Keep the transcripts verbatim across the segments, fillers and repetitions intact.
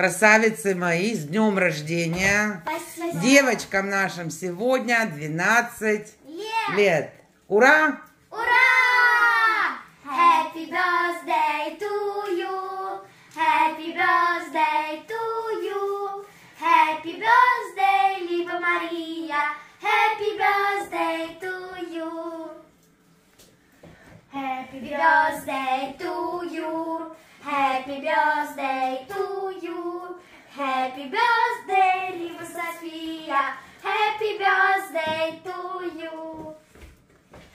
Красавицы мои, с днем рождения. Спасибо. Девочкам нашим сегодня двенадцать лет. лет. Ура! Ура! Happy birthday to you. Happy birthday to you. Happy birthday, Либа Мария. Happy birthday to you. Happy birthday to you. Happy birthday to you. Happy birthday, Либа София. Happy birthday to you.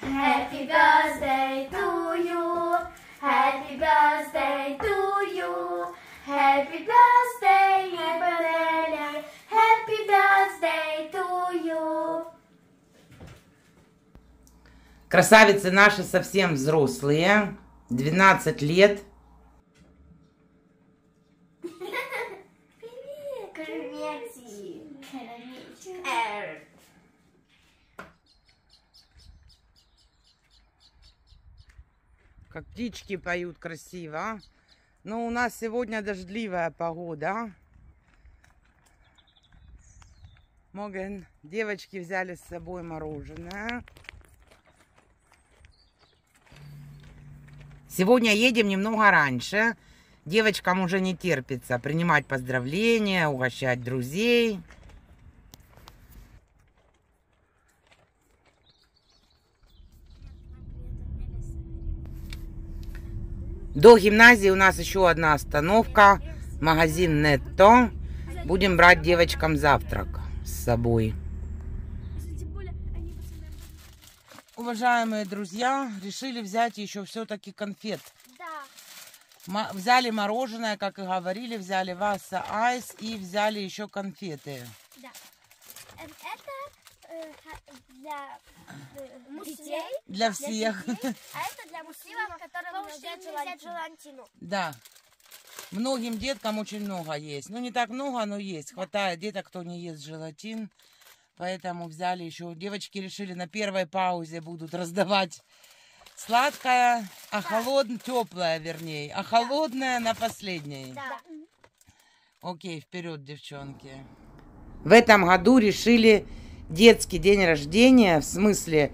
Happy birthday to you. Happy birthday to you. Happy birthday, Либа Нелли. Happy birthday to you. Красавицы наши совсем взрослые, двенадцать лет. Как птички поют красиво. Но у нас сегодня дождливая погода. Моген, девочки взяли с собой мороженое. Сегодня едем немного раньше. Девочкам уже не терпится принимать поздравления, угощать друзей. До гимназии у нас еще одна остановка, магазин Нетто. Будем брать девочкам завтрак с собой. Уважаемые друзья, решили взять еще все-таки конфет. Да. Взяли мороженое, как и говорили, взяли Васса Айс и взяли еще конфеты. Да. Это для... Муслей, для всех. Для детей, а это для муслимов, которым нельзя желатину. Да. Многим деткам очень много есть. Ну, не так много, но есть. Да. Хватает деток, кто не ест желатин. Поэтому взяли еще. Девочки решили, на первой паузе будут раздавать сладкое, а да. холодное, теплое, вернее. А холодное да. на последней. Да. Окей, вперед, девчонки. В этом году решили... Детский день рождения, в смысле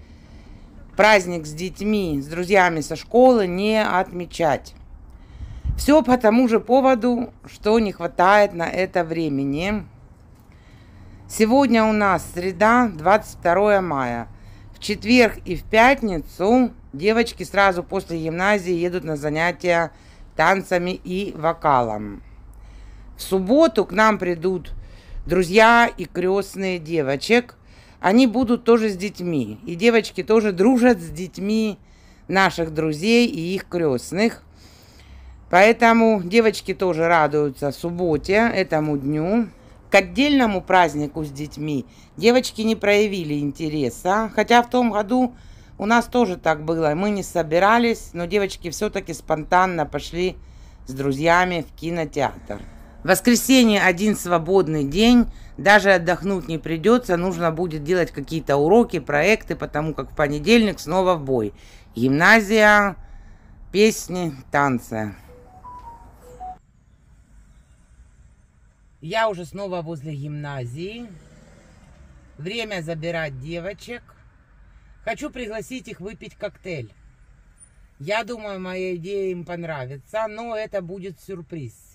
праздник с детьми, с друзьями со школы, не отмечать. Все по тому же поводу, что не хватает на это времени. Сегодня у нас среда, двадцать второе мая. В четверг и в пятницу девочки сразу после гимназии едут на занятия танцами и вокалом. В субботу к нам придут друзья и крестные девочек. Они будут тоже с детьми. И девочки тоже дружат с детьми наших друзей и их крестных. Поэтому девочки тоже радуются субботе, этому дню. К отдельному празднику с детьми девочки не проявили интереса. Хотя в том году у нас тоже так было. Мы не собирались, но девочки все-таки спонтанно пошли с друзьями в кинотеатр. В воскресенье один свободный день, даже отдохнуть не придется, нужно будет делать какие-то уроки, проекты, потому как в понедельник снова в бой. Гимназия, песни, танцы. Я уже снова возле гимназии. Время забирать девочек. Хочу пригласить их выпить коктейль. Я думаю, моя идея им понравится, но это будет сюрприз.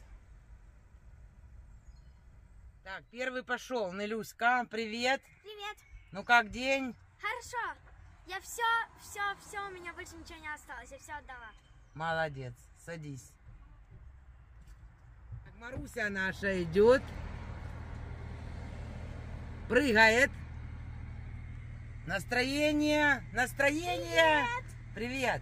Так, первый пошел. Нелюська, привет. Привет. Ну как день? Хорошо. Я все, все, все, у меня больше ничего не осталось. Я все отдала. Молодец. Садись. Так, Маруся наша идет. Прыгает. Настроение. Настроение. Привет. Привет.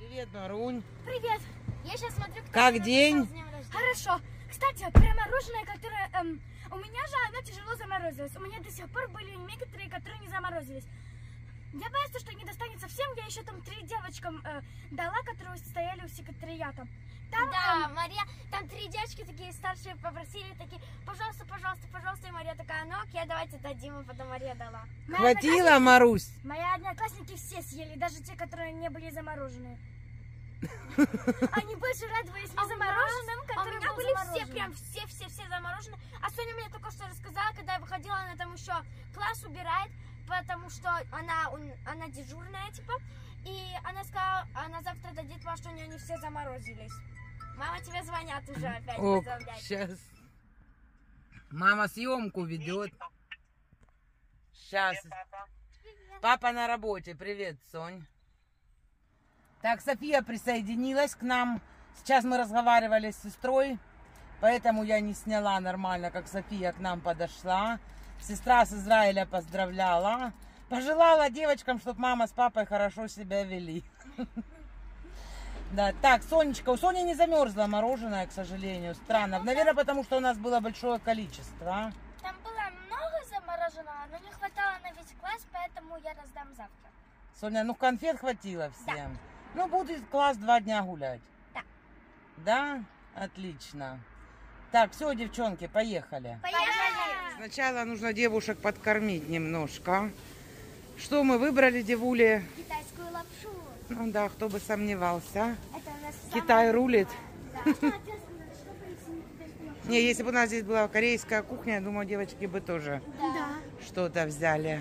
Привет, Марунь. Привет. Я сейчас смотрю, кто как день? Хорошо. Кстати, про мороженое, которое... Эм, у меня же оно тяжело заморозилось. У меня до сих пор были некоторые, которые не заморозились. Я боюсь, что не достанется всем. Я еще там три девочкам э, дала, которые стояли у секретариата. Там, да, эм... Мария... Там три девочки такие старшие попросили, такие, пожалуйста, пожалуйста, пожалуйста. И Мария такая, ну окей, давайте дадим. И потом Мария дала. Моя Хватило, Марусь? Мои одноклассники все съели, даже те, которые не были заморожены. Они больше радовались незамороженным, а которые были прям все-все-все заморожены. А Соня мне только что рассказала, когда я выходила, она там еще класс убирает, потому что она, она дежурная, типа. И она сказала, она завтра дойдет, во что у нее они все заморозились. Мама, тебе звонят уже опять. Ок, сейчас. Мама съемку ведет. Сейчас. Привет, папа. Папа на работе. Привет, Сонь. Так, София присоединилась к нам. Сейчас мы разговаривали с сестрой, поэтому я не сняла нормально, как София к нам подошла. Сестра с Израиля поздравляла. Пожелала девочкам, чтобы мама с папой хорошо себя вели. Да, так, Сонечка. У Сони не замерзла мороженое, к сожалению. Странно. Наверное, потому что у нас было большое количество. Там было много замороженного, но не хватало на весь класс, поэтому я раздам завтра. Соня, ну конфет хватило всем. Да. Ну, будет класс два дня гулять. Да. Да? Отлично. Так, все, девчонки, поехали. Поехали! Сначала нужно девушек подкормить немножко. Что мы выбрали, девули? Китайскую лапшу. Ну да, кто бы сомневался. Это у нас Китай рулит. Не, если бы у нас здесь была корейская кухня, я думаю, девочки бы тоже что-то взяли.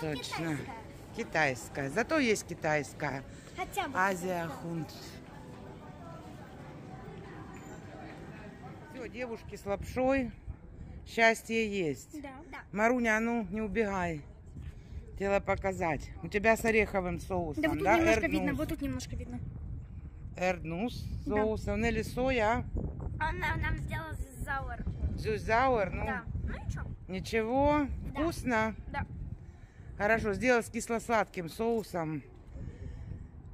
Точно. Китайская. Зато есть китайская. Хотя бы. Азия хунт. Все, девушки с лапшой. Счастье есть. Да. Маруня, а ну не убегай. Хотела показать. У тебя с ореховым соусом. Да, вот тут да? немножко Эрднус. видно. Вот тут немножко видно. Эрднус соус. Да. У Нелли соя. Она нам сделала зюзауэр. Зюзауэр? Ну, да. Ну ничего. Ничего. Да. Вкусно? Да. Хорошо, сделал с кисло-сладким соусом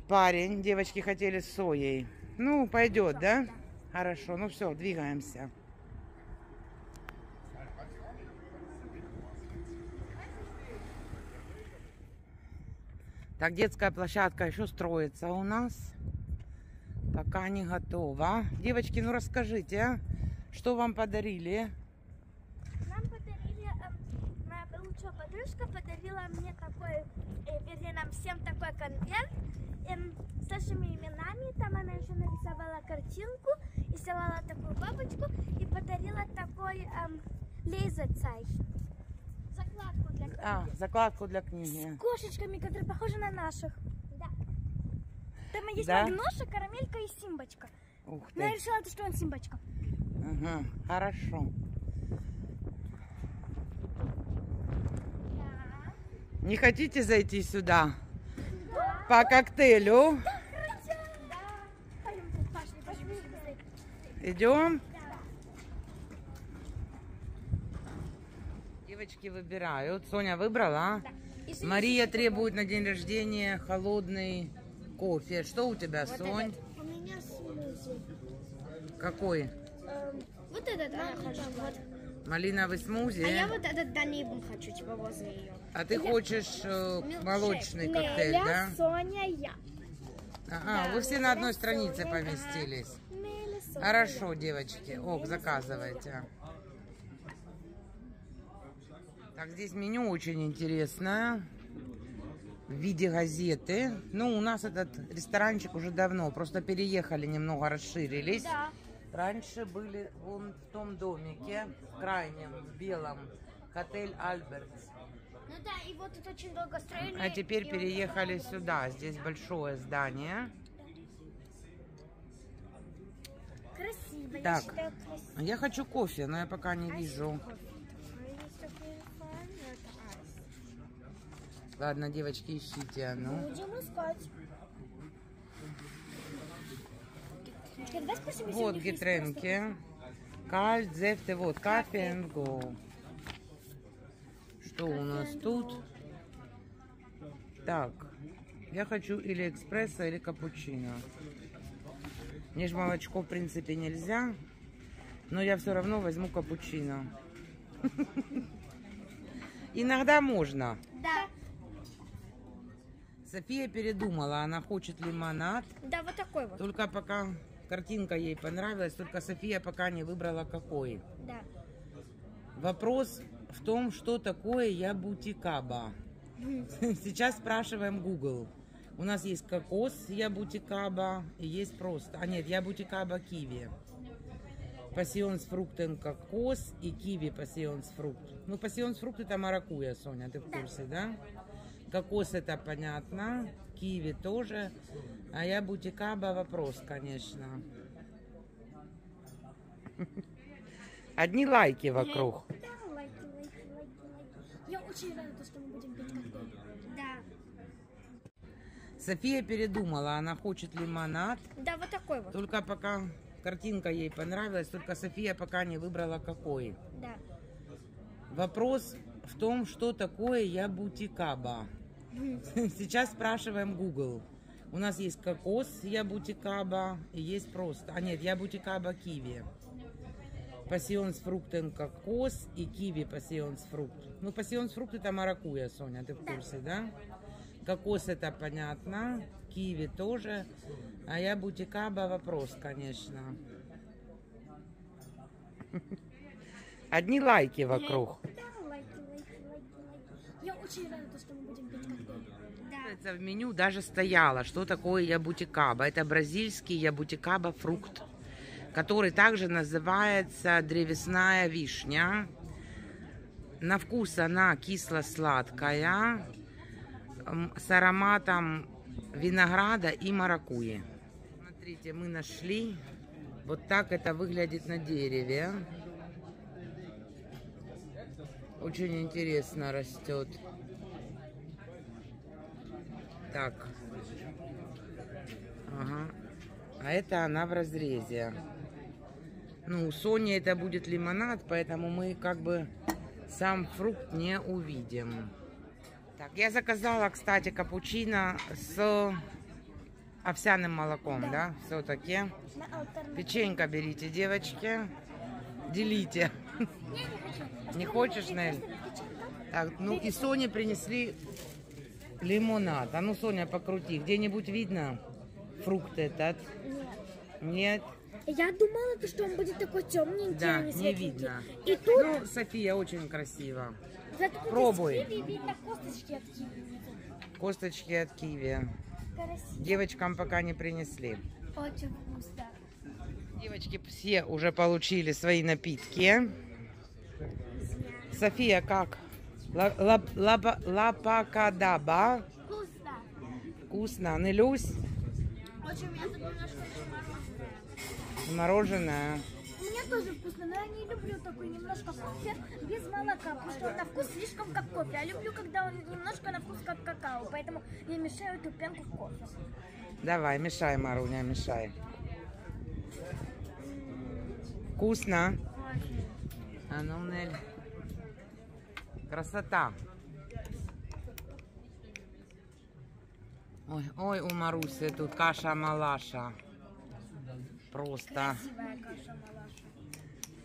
парень. Девочки хотели с соей. Ну, пойдет, ну, да? да? Хорошо, ну все, двигаемся. Так, детская площадка еще строится у нас. Пока не готова. Девочки, ну расскажите, а? Что вам подарили? Лучшая подружка подарила мне такой, э, вернее, нам всем такой конверт э, с нашими именами. Там она еще нарисовала картинку и сделала такую бабочку и подарила такой э, лейзерцайхн. Закладку для книги. А, закладку для книги. С кошечками, которые похожи на наших. Да. Там есть да? Магноша, Карамелька и Симбочка. Ух ты. Но я решила, что он Симбочка. Ага, хорошо. Не хотите зайти сюда да. по коктейлю? Да. Идем? Да. Девочки выбирают. Соня выбрала. Да. Мария требует на день рождения холодный кофе. Что у тебя, вот Сонь? Этот. У меня смузи. Какой? Эм, вот этот. Малиновый смузи. А я вот этот Данибу хочу, типа возле ее. А ты я хочешь э, молочный Шейк. коктейль, Неля, да? Соня, я. Ага, да, вы все Неля, на одной странице Соня, поместились. Неля, Соня, Хорошо, я. девочки. Ок, заказывайте. Так, здесь меню очень интересное. В виде газеты. Ну, у нас этот ресторанчик уже давно. Просто переехали, немного расширились. Да. Раньше были вон в том домике, в крайнем, в белом, отель «Альбертс». Ну да, и вот тут очень долго строили. А теперь переехали сюда, здесь большое здание. Красиво, так, я считаю, красиво. Я хочу кофе, но я пока не вижу. Ладно, девочки, ищите. Ну. Будем искать. Вот гитренки. Кальт, зефты, вот, кофе и го. Что у нас тут? Так, я хочу или экспрессо, или капучино. Мне же молочко, в принципе, нельзя. Но я все равно возьму капучино. Иногда можно. Да. София передумала, она хочет лимонад. Да, вот такой вот. Только пока... Картинка ей понравилась, только София пока не выбрала какой. Да. Вопрос в том, что такое ябутикаба. Сейчас спрашиваем Google. У нас есть кокос ябутикаба, и есть просто, а нет, ябутикаба киви. Пассион с фруктом кокос и киви пассион с фрукт. Ну, пассион с фрукт это маракуйя, Соня, ты в курсе, да? Кокос это понятно, киви тоже, а ябутикаба вопрос, конечно. Одни лайки вокруг. Да, лайки, лайки, лайки. Я очень рада, что мы будем пить коктейль. Да. София передумала, она хочет лимонад. Да, вот такой вот. Только пока картинка ей понравилась, только София пока не выбрала какой. Да. Вопрос в том, что такое ябутикаба. Сейчас спрашиваем Google. У нас есть кокос ябутикаба и есть просто, а нет, ябутикаба киви. Пассион с фруктом кокос и киви пассион с фрукт. Ну, пассион с фрукт это маракуйя, Соня, ты в курсе, да? Кокос это понятно, киви тоже, а ябутикаба вопрос, конечно. Одни лайки вокруг. Да, лайки, лайки, лайки. Я очень рада, что мы будем пить коктейль. Да. В меню даже стояло, что такое ябутикаба. Это бразильский ябутикаба фрукт, который также называется древесная вишня. На вкус она кисло-сладкая, с ароматом винограда и маракуйи. Смотрите, мы нашли. Вот так это выглядит на дереве. Очень интересно растет. Так. Ага. А это она в разрезе. Ну, у Сони это будет лимонад, поэтому мы как бы сам фрукт не увидим. Так, я заказала, кстати, капучино с овсяным молоком, да, да? Все-таки. Печенька берите, девочки. Делите. Я не хочу. Не хочешь, Нель? Так, ну и Соне принесли лимонад. А ну, Соня, покрути. Где-нибудь видно фрукт этот? Нет. Нет. Я думала, что он будет такой темненький, да, а не светленький. Не видно. И тут... Ну, София, очень красиво. Зато пробуй. Видно косточки от киви. Косточки от киви. Красиво. Девочкам пока не принесли. Очень вкусно. Девочки все уже получили свои напитки. София, как? Лапакадаба. Вкусно. Вкусно. Нелюсь? Очень, у меня тут немножко мороженое. Мороженое. Мне тоже вкусно, но я не люблю такой немножко кофе без молока, потому что он на вкус слишком как кофе. Я люблю, когда он немножко на вкус как какао, поэтому я мешаю эту пенку в кофе. Давай, мешай, Маруня, мешай. Вкусно? А ну, Нель. Красота. Ой, ой, у Маруси тут каша-малаша. Просто. Красивая каша-малаша.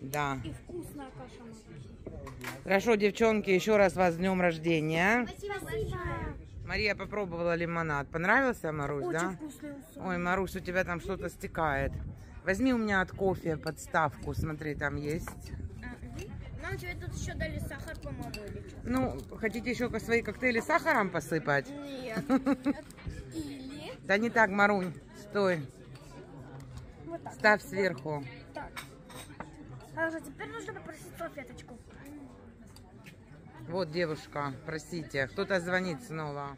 Да. И вкусная каша-малаша. Хорошо, девчонки, еще раз вас с днем рождения. Спасибо. Мария попробовала лимонад. Понравился, Марусь, очень да? Вкусный. Ой, Марусь, у тебя там что-то стекает. Возьми у меня от кофе подставку, смотри, там есть. Нам тебе тут еще дали сахар, по-моему, или что? Ну, хотите еще свои коктейли сахаром посыпать? Нет. Или... Да не так, Марунь, стой. Вот так. Ставь сверху. Так. Хорошо, теперь нужно попросить салфеточку. Вот, девушка, просите. Кто-то звонит снова.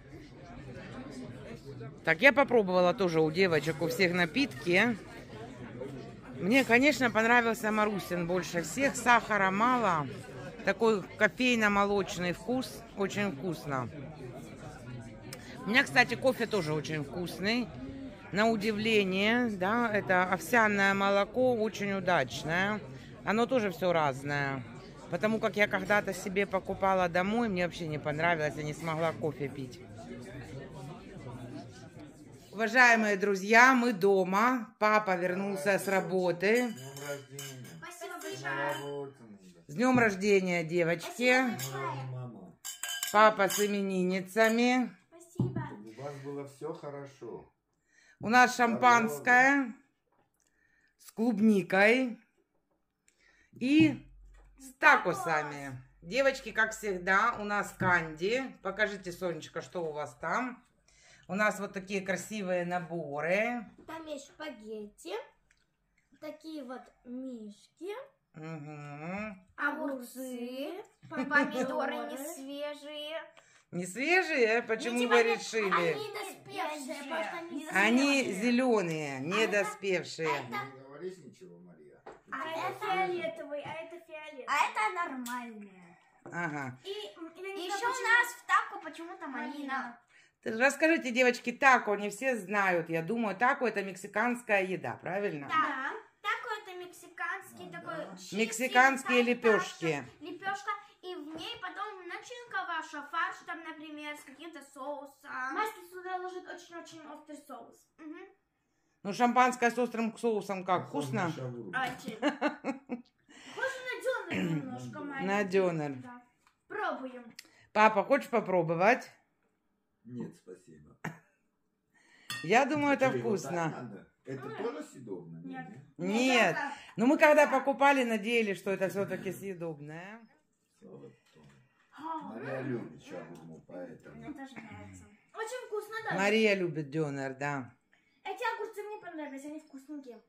Так, я попробовала тоже у девочек, у всех напитки. Мне, конечно, понравился Марусин больше всех. Сахара мало. Такой кофейно-молочный вкус. Очень вкусно. У меня, кстати, кофе тоже очень вкусный. На удивление, да, это овсяное молоко очень удачное. Оно тоже все разное. Потому как я когда-то себе покупала домой, мне вообще не понравилось, я не смогла кофе пить. Уважаемые друзья, мы дома. Папа вернулся с работы. С днем рождения, девочки. Папа с именинницами. Спасибо. У вас было все хорошо. У нас шампанское с клубникой и с такосами. Девочки, как всегда, у нас канди. Покажите, Сонечка, что у вас там. У нас вот такие красивые наборы. Там есть спагетти, такие вот мишки, угу. огурцы, помидоры не свежие. Не свежие? Почему Видимо, вы решили? Они недоспевшие, просто они недоспевшие. Они зеленые, недоспевшие. А это... Не говоришь ничего, Мария. А это фиолетовый, а это фиолетовый. А это нормальные. Ага. И, и еще почему... у нас в тако почему-то малина. Расскажите, девочки, тако не все знают. Я думаю, тако это мексиканская еда, правильно? Да. Тако это мексиканский такой... Мексиканские лепешки. Лепешка. И в ней потом начинка ваша, фарш там, например, с каким-то соусом. Масло сюда ложит очень-очень острый соус. Угу. Ну, шампанское с острым соусом как? Вкусно? Очень. Похоже на дёнер немножко, Мария. На дёнер. Да. Пробуем. Папа, хочешь попробовать? Нет, спасибо. Я думаю, это вкусно. Это Ой. тоже съедобное? Нет. Нет. Но мы когда покупали, надеялись, что это все-таки съедобное. Мария любит шаурму, поэтому. Мне тоже нравится. Очень вкусно, да? Мария любит дёнер, да. Эти огурцы мне понравились, они вкусненькие.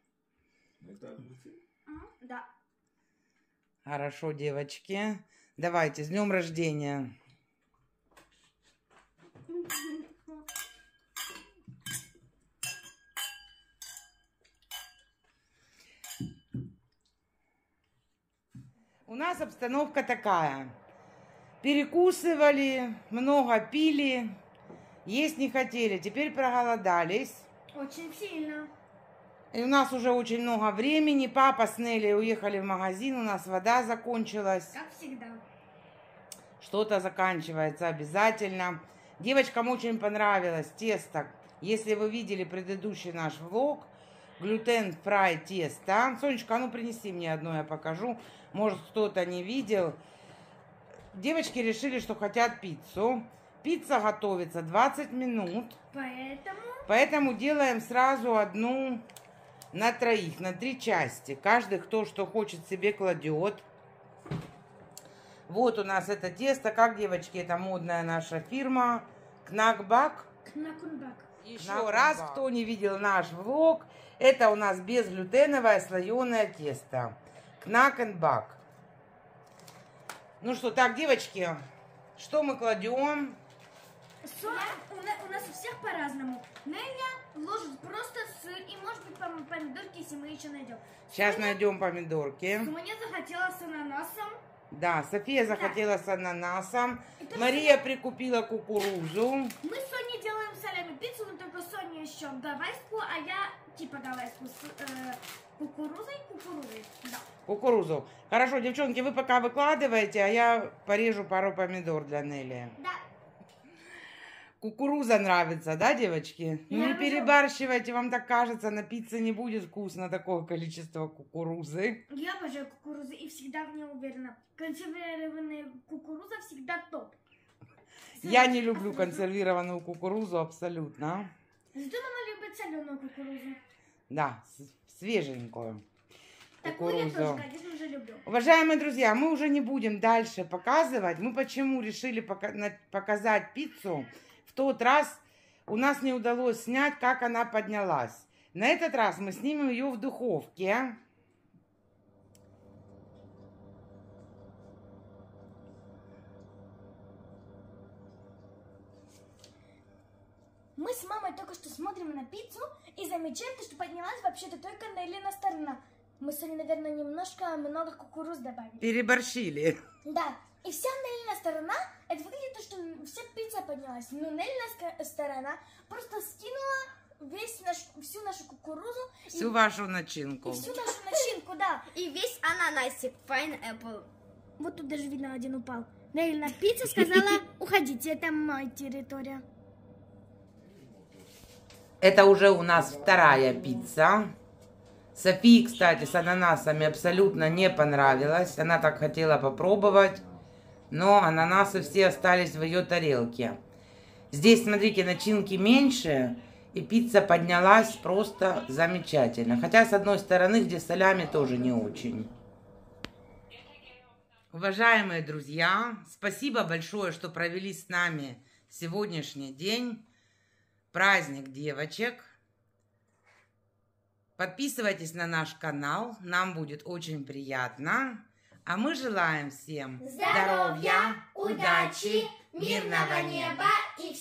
Это огурцы? Да. Хорошо, девочки. Давайте, с днем рождения. У нас обстановка такая. Перекусывали, много пили, есть не хотели. Теперь проголодались. Очень сильно. И у нас уже очень много времени. Папа с Нелли уехали в магазин, у нас вода закончилась. Как всегда. Что-то заканчивается обязательно. Девочкам очень понравилось тесто. Если вы видели предыдущий наш влог, глютен-фрай тесто. Сонечка, а ну принеси мне одно, я покажу. Может, кто-то не видел. Девочки решили, что хотят пиццу. Пицца готовится двадцать минут. Поэтому? Поэтому делаем сразу одну на троих, на три части. Каждый, кто что хочет, себе кладет. Вот у нас это тесто. Как, девочки, это модная наша фирма. Кнакбак. Кнакбак. Еще раз, кто не видел наш влог, это у нас безглютеновое слоеное тесто. Кнакенбак. Ну что, так, девочки, что мы кладем? Сыр. У нас у всех по-разному. Неля ложит просто сыр и, может быть, помидорки, если мы еще найдем. Сейчас Соня... найдем помидорки. Соня захотела с ананасом. Да, София да. захотела с ананасом. Это Мария все... прикупила кукурузу. Мы с Соней делаем солями пиццу, но только Соня еще гавайскую, а я типа гавайскую с э, кукурузой, кукурузой. Да. Кукурузу. Хорошо, девчонки, вы пока выкладываете, а я порежу пару помидор для Нелли. Да. Кукуруза нравится, да, девочки? Я не люблю. Перебарщивайте, вам так кажется, на пицце не будет вкусно такого количества кукурузы. Я обожаю кукурузу и всегда в ней уверена. Консервированная кукуруза всегда топ. Я не люблю консервированную кукурузу абсолютно. Зато мама любит соленую кукурузу. Да, свеженькую. Такую я тоже, конечно, уже люблю. Уважаемые друзья, мы уже не будем дальше показывать. Мы почему решили показать пиццу? В тот раз у нас не удалось снять, как она поднялась. На этот раз мы снимем ее в духовке. Мы с мамой только что смотрим на пиццу и замечаем, что поднялась вообще-то только Неллина сторона. Мы с вами, наверное, немножко много кукуруз добавили. Переборщили. Да. И вся Неллина сторона, это выглядит то, что вся пицца поднялась. Но Неллина сторона просто скинула весь наш, всю нашу кукурузу. Всю и, вашу начинку. И всю нашу начинку, да. И весь ананасик, пайнэппл. Вот тут даже видно, один упал. Неллина пицца сказала, уходите, это моя территория. Это уже у нас вторая пицца. Софии, кстати, с ананасами абсолютно не понравилось. Она так хотела попробовать, но ананасы все остались в ее тарелке. Здесь, смотрите, начинки меньше, и пицца поднялась просто замечательно. Хотя, с одной стороны, где солями тоже не очень. Уважаемые друзья, спасибо большое, что провели с нами сегодняшний день. праздник, девочек. Подписывайтесь на наш канал, нам будет очень приятно. А мы желаем всем здоровья, удачи, мирного неба и